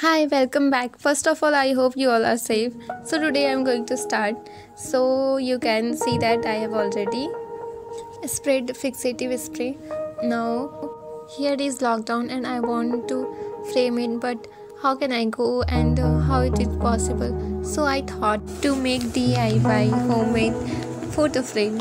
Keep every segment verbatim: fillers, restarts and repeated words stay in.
Hi, welcome back. First of all, I hope you all are safe. So today I'm going to start. So you can see that I have already sprayed fixative spray. Now here is lockdown and I want to frame it, but how can I go and uh, how it is possible? So I thought to make D I Y homemade photo frame.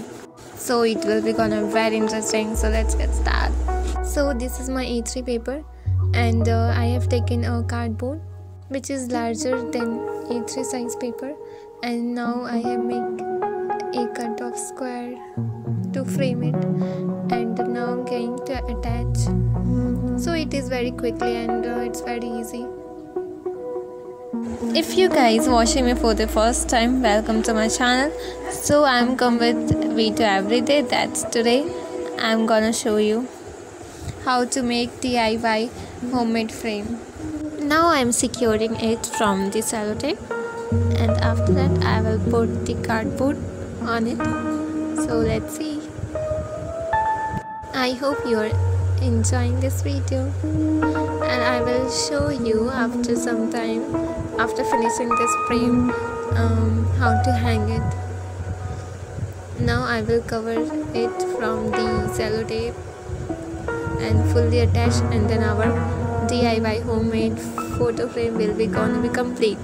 So it will be gonna very interesting. So let's get started. So this is my A three paper. And uh, I have taken a cardboard which is larger than A three size paper, and now I have made a cut of square to frame it, and now I'm going to attach. So it is very quickly and uh, it's very easy. If you guys watching me for the first time, welcome to my channel. So I'm come with V two every day. That's today I'm gonna show you how to make D I Y homemade frame. Now I am securing it from the sellotape, and after that I will put the cardboard on it. So let's see. I hope you are enjoying this video, and I will show you after some time, after finishing this frame, um, how to hang it. Now I will cover it from the sellotape and fully attached, and then our D I Y homemade photo frame will be gonna be complete.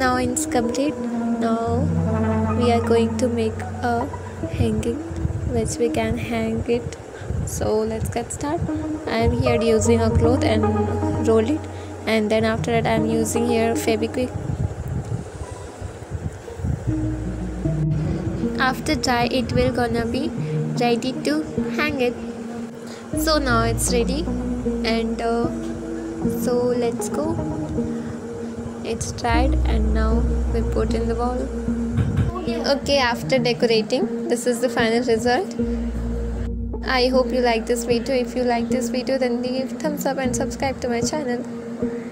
Now it's complete. Now we are going to make a hanging which we can hang it. So let's get started. I am here using a cloth and roll it, and then after that I am using here Fevikwik. After dry it will gonna be ready to hang it. So now it's ready, and uh, so let's go. It's dried, and now we put in the wall. Okay, after decorating, this is the final result. I hope you like this video. If you like this video, then leave thumbs up and subscribe to my channel.